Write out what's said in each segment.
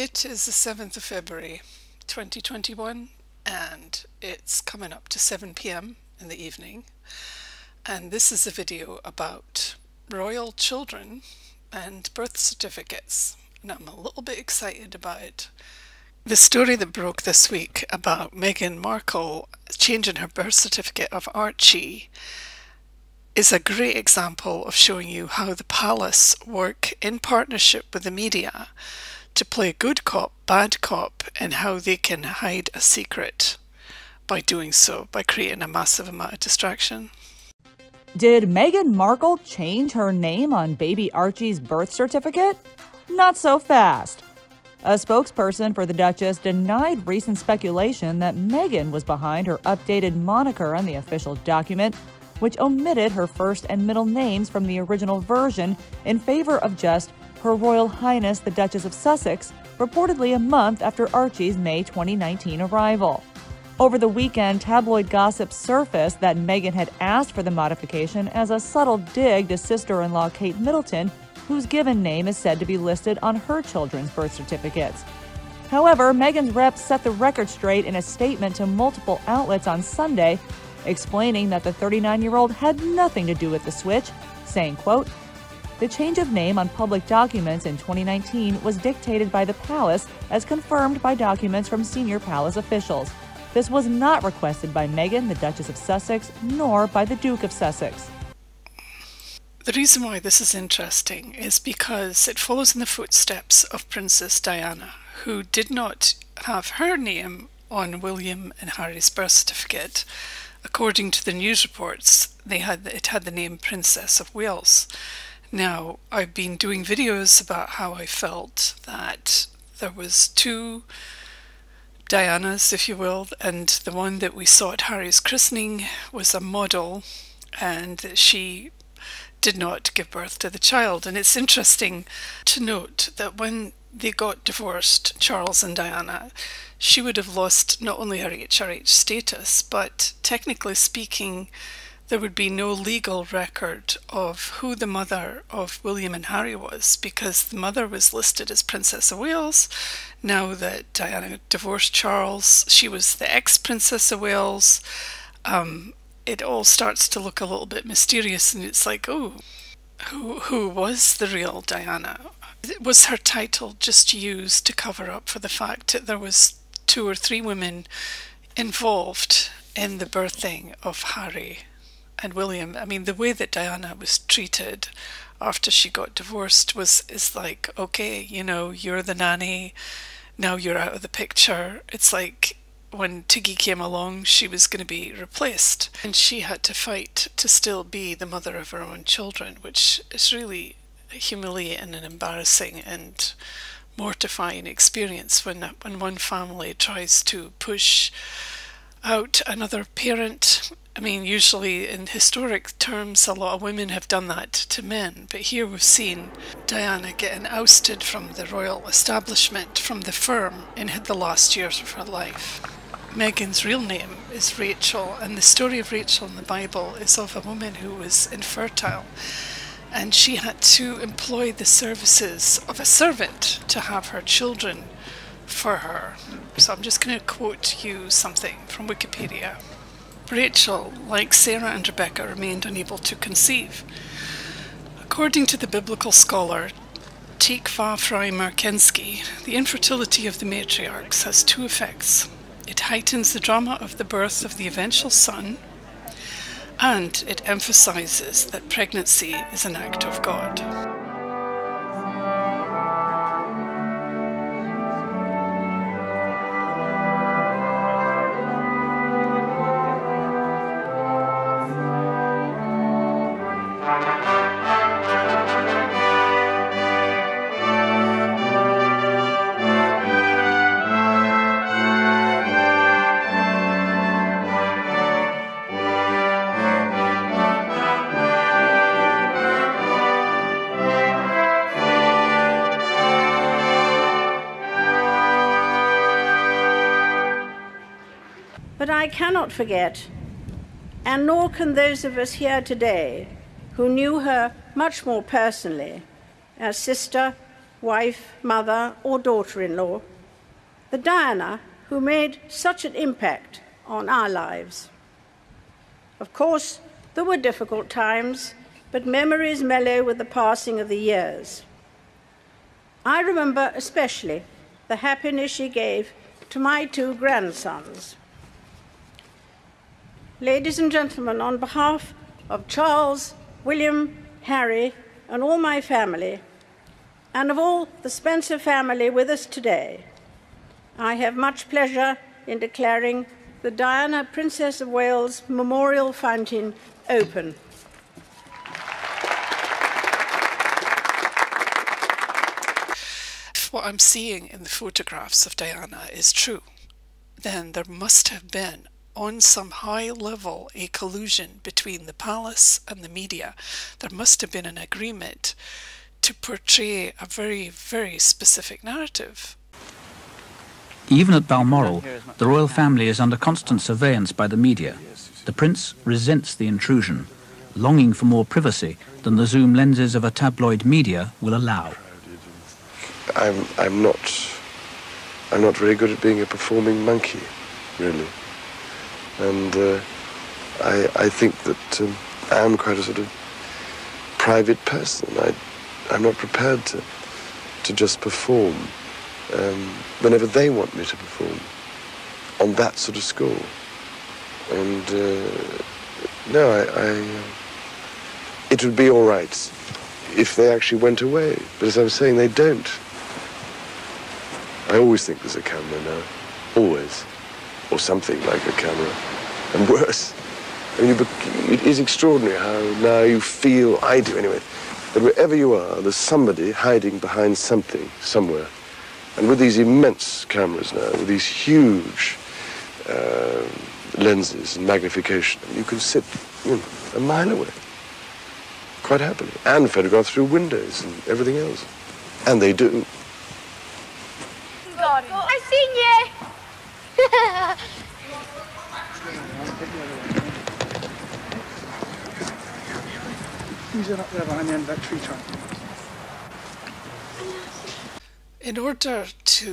It is the 7th of February 2021 and it's coming up to 7 p.m. in the evening, and this is a video about royal children and birth certificates, and I'm a little bit excited about it. The story that broke this week about Meghan Markle changing her birth certificate of Archie is a great example of showing you how the palace work in partnership with the media to play good cop, bad cop, and how they can hide a secret by doing so, by creating a massive amount of distraction. Did Meghan Markle change her name on baby Archie's birth certificate? Not so fast. A spokesperson for the Duchess denied recent speculation that Meghan was behind her updated moniker on the official document, which omitted her first and middle names from the original version in favor of just Her Royal Highness the Duchess of Sussex, reportedly a month after Archie's May 2019 arrival. Over the weekend, tabloid gossip surfaced that Meghan had asked for the modification as a subtle dig to sister-in-law Kate Middleton, whose given name is said to be listed on her children's birth certificates. However, Meghan's rep set the record straight in a statement to multiple outlets on Sunday, explaining that the 39-year-old had nothing to do with the switch, saying, quote, "The change of name on public documents in 2019 was dictated by the palace as confirmed by documents from senior palace officials. This was not requested by Meghan, the Duchess of Sussex, nor by the Duke of Sussex." The reason why this is interesting is because it follows in the footsteps of Princess Diana, who did not have her name on William and Harry's birth certificate. According to the news reports, it had the name Princess of Wales. Now, I've been doing videos about how I felt that there was two Dianas, if you will, and the one that we saw at Harry's christening was a model, and she did not give birth to the child. And it's interesting to note that when they got divorced, Charles and Diana, she would have lost not only her HRH status, but technically speaking, there would be no legal record of who the mother of William and Harry was, because the mother was listed as Princess of Wales. Now that Diana divorced Charles, she was the ex-Princess of Wales. It all starts to look a little bit mysterious, and it's like, oh, who was the real Diana? Was her title just used to cover up for the fact that there was two or three women involved in the birthing of Harry and William? I mean, the way that Diana was treated after she got divorced is like, okay, you know, you're the nanny, now you're out of the picture. It's like when Tiggy came along, she was going to be replaced, and she had to fight to still be the mother of her own children, which is really humiliating and embarrassing and mortifying experience when one family tries to push out another parent. I mean, usually in historic terms, a lot of women have done that to men, but here we've seen Diana getting ousted from the royal establishment, from the firm, in the last years of her life. Meghan's real name is Rachel, and the story of Rachel in the Bible is of a woman who was infertile, and she had to employ the services of a servant to have her children for her. So I'm just going to quote you something from Wikipedia. Rachel, like Sarah and Rebecca, remained unable to conceive. According to the biblical scholar Tikva Fry Markinski, the infertility of the matriarchs has two effects. It heightens the drama of the birth of the eventual son, and it emphasizes that pregnancy is an act of God. But I cannot forget, and nor can those of us here today who knew her much more personally, as sister, wife, mother, or daughter-in-law, the Diana who made such an impact on our lives. Of course, there were difficult times, but memories mellow with the passing of the years. I remember especially the happiness she gave to my two grandsons. Ladies and gentlemen, on behalf of Charles, William, Harry, and all my family, and of all the Spencer family with us today, I have much pleasure in declaring the Diana Princess of Wales Memorial Fountain open. If what I'm seeing in the photographs of Diana is true, then there must have been, on some high level, a collusion between the palace and the media. There must have been an agreement to portray a very, very specific narrative. Even at Balmoral, the royal family is under constant surveillance by the media. The prince resents the intrusion, longing for more privacy than the zoom lenses of a tabloid media will allow. I'm not very good at being a performing monkey, really. And I think that I am quite a sort of private person. I'm not prepared to just perform whenever they want me to perform on that sort of score. And no, it would be all right if they actually went away. But as I was saying, they don't. I always think there's a camera now, always. Or something like a camera, and worse. I mean, it is extraordinary how now you feel, I do anyway, that wherever you are, there's somebody hiding behind something, somewhere. And with these immense cameras now, with these huge lenses and magnification, you can sit, you know, a mile away, quite happily, and photograph through windows and everything else. And they do. I sing, yeah. In order to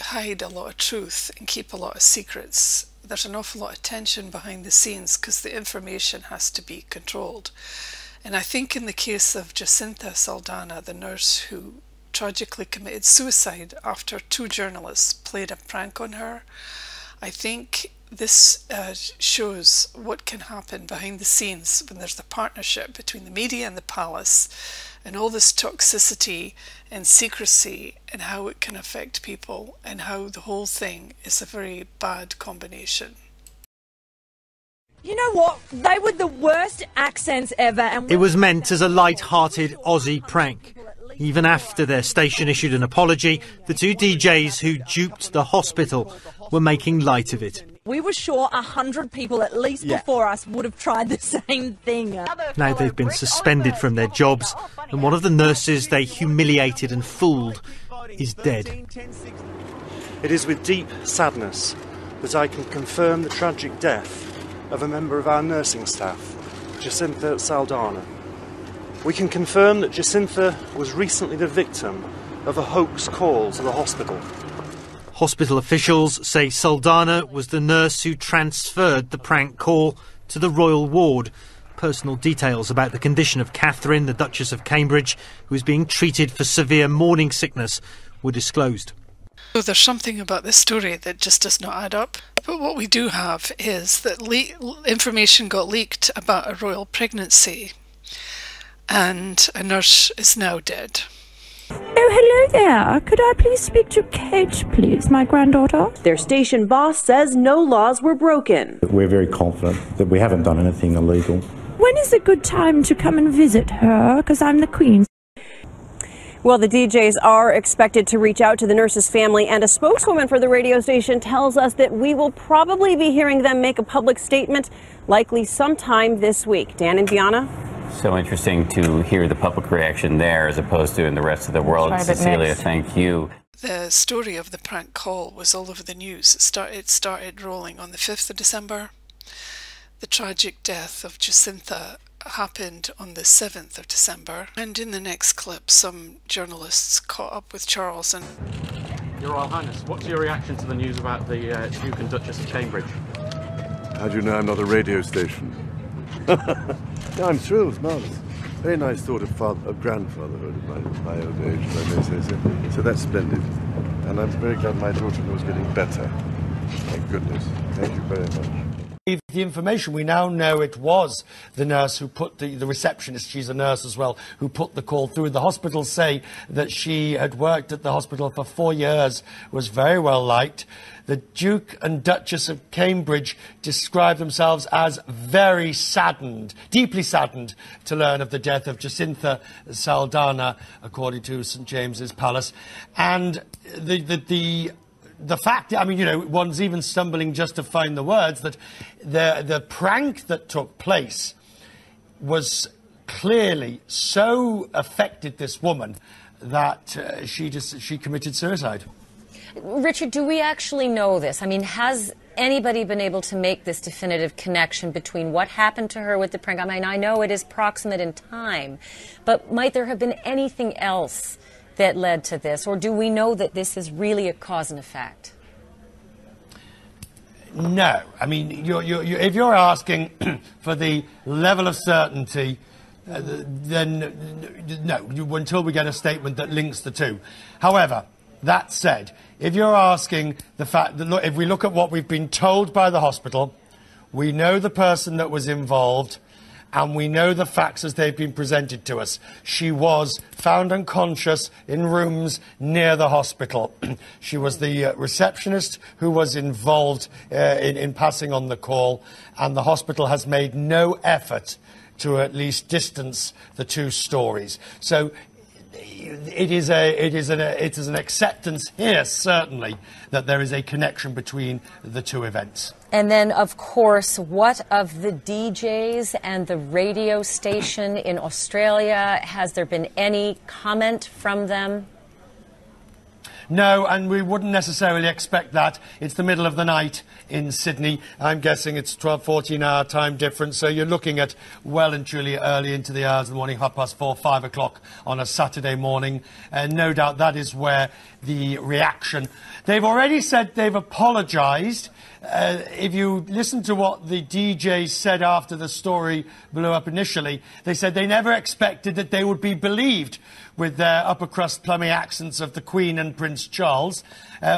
hide a lot of truth and keep a lot of secrets, there's an awful lot of tension behind the scenes because the information has to be controlled. And I think in the case of Jacintha Saldanha, the nurse who tragically committed suicide after two journalists played a prank on her, I think this shows what can happen behind the scenes when there's the partnership between the media and the palace and all this toxicity and secrecy and how it can affect people and how the whole thing is a very bad combination. You know what? They were the worst accents ever. And it was meant as a light-hearted Aussie prank. Even after their station issued an apology, the two DJs who duped the hospital were making light of it. We were sure 100 people at least before us would have tried the same thing. Now they've been suspended from their jobs, and one of the nurses they humiliated and fooled is dead. It is with deep sadness that I can confirm the tragic death of a member of our nursing staff, Jacintha Saldanha. We can confirm that Jacintha was recently the victim of a hoax call to the hospital. Hospital officials say Saldanha was the nurse who transferred the prank call to the royal ward. Personal details about the condition of Catherine, the Duchess of Cambridge, who is being treated for severe morning sickness, were disclosed. So there's something about this story that just does not add up. But what we do have is that information got leaked about a royal pregnancy, and a nurse is now dead. Oh, hello there. Could I please speak to Kate, please, my granddaughter? Their station boss says no laws were broken. We're very confident that we haven't done anything illegal. When is a good time to come and visit her? Because I'm the Queen. Well, the DJs are expected to reach out to the nurse's family, and a spokeswoman for the radio station tells us that we will probably be hearing them make a public statement, likely sometime this week. Dan and Diana? So interesting to hear the public reaction there as opposed to in the rest of the world. Cecilia, thank you. The story of the prank call was all over the news. It started rolling on the 5th of December. The tragic death of Jacintha happened on the 7th of December, and in the next clip some journalists caught up with Charles and... Your Royal Highness, what's your reaction to the news about the Duke and Duchess of Cambridge? How do you know I'm not a radio station? No, I'm thrilled, marvellous. Very nice thought of grandfatherhood at my old age, if I may say so. So that's splendid. And I'm very glad my daughter-in-law is getting better. Thank goodness. Thank you very much. The information, we now know it was the nurse who put the receptionist, she's a nurse as well, who put the call through. The hospitals say that she had worked at the hospital for 4 years, was very well liked. The Duke and Duchess of Cambridge described themselves as very saddened, deeply saddened, to learn of the death of Jacintha Saldanha, according to St James's Palace. And the fact, I mean, you know, one's even stumbling just to find the words, that the prank that took place was clearly so affected this woman that she committed suicide. Richard, do we actually know this? I mean, has anybody been able to make this definitive connection between what happened to her with the prank? I mean, I know it is proximate in time, but might there have been anything else that led to this? Or do we know that this is really a cause and effect? No. I mean, if you're asking for the level of certainty, then no, until we get a statement that links the two. However, that said, if you're asking the fact that, look, if we look at what we've been told by the hospital, we know the person that was involved, and we know the facts as they've been presented to us. She was found unconscious in rooms near the hospital. She was the receptionist who was involved in passing on the call, and the hospital has made no effort to at least distance the two stories. So it is an acceptance here, certainly, that there is a connection between the two events. And then, of course, what of the DJs and the radio station in Australia? Has there been any comment from them? No, and we wouldn't necessarily expect that. It's the middle of the night in Sydney. I'm guessing it's 12, 14-hour time difference, so you're looking at well and truly early into the hours of the morning, 4:30, 5 o'clock on a Saturday morning. And no doubt that is where the reaction... They've already said they've apologised. If you listen to what the DJs said after the story blew up initially, they said they never expected that they would be believed with their upper-crust plummy accents of the Queen and Prince Charles.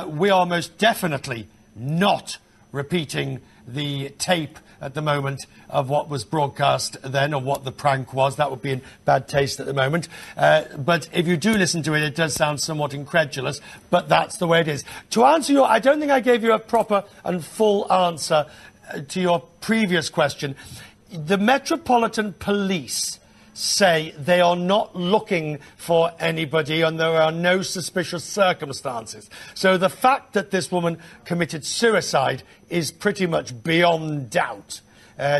We are most definitely not repeating the tape at the moment of what was broadcast then, or what the prank was. That would be in bad taste at the moment. But if you do listen to it, it does sound somewhat incredulous, but that's the way it is. To answer your... I don't think I gave you a proper and full answer to your previous question. The Metropolitan Police say they are not looking for anybody and there are no suspicious circumstances. So the fact that this woman committed suicide is pretty much beyond doubt.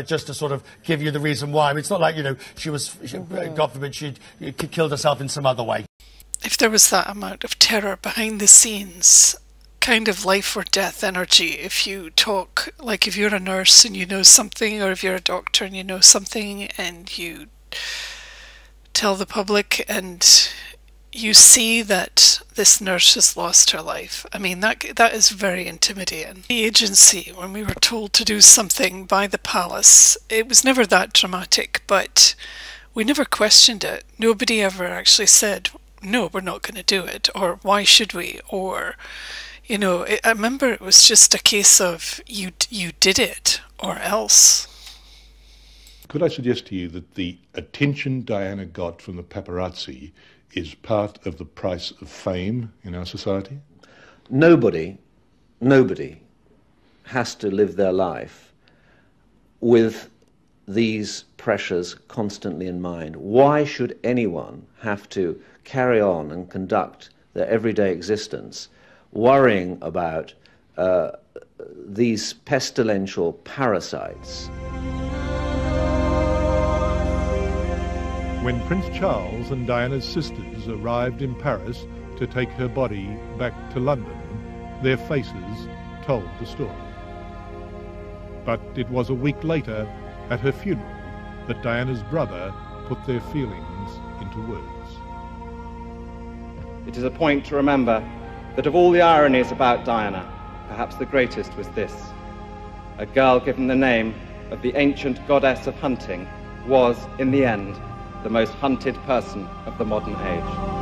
Just to sort of give you the reason why. I mean, it's not like, you know, God forbid, she killed herself in some other way. If there was that amount of terror behind the scenes, kind of life or death energy, if you talk, like if you're a nurse and you know something, or if you're a doctor and you know something and you tell the public and you see that this nurse has lost her life. I mean, that is very intimidating. The agency, when we were told to do something by the palace, it was never that dramatic, but we never questioned it. Nobody ever actually said, no, we're not going to do it, or why should we, or, you know, I remember it was just a case of you did it or else. Could I suggest to you that the attention Diana got from the paparazzi is part of the price of fame in our society? Nobody has to live their life with these pressures constantly in mind. Why should anyone have to carry on and conduct their everyday existence worrying about these pestilential parasites? When Prince Charles and Diana's sisters arrived in Paris to take her body back to London, their faces told the story. But it was a week later, at her funeral, that Diana's brother put their feelings into words. It is a point to remember that of all the ironies about Diana, perhaps the greatest was this. A girl given the name of the ancient goddess of hunting was, in the end, the most hunted person of the modern age.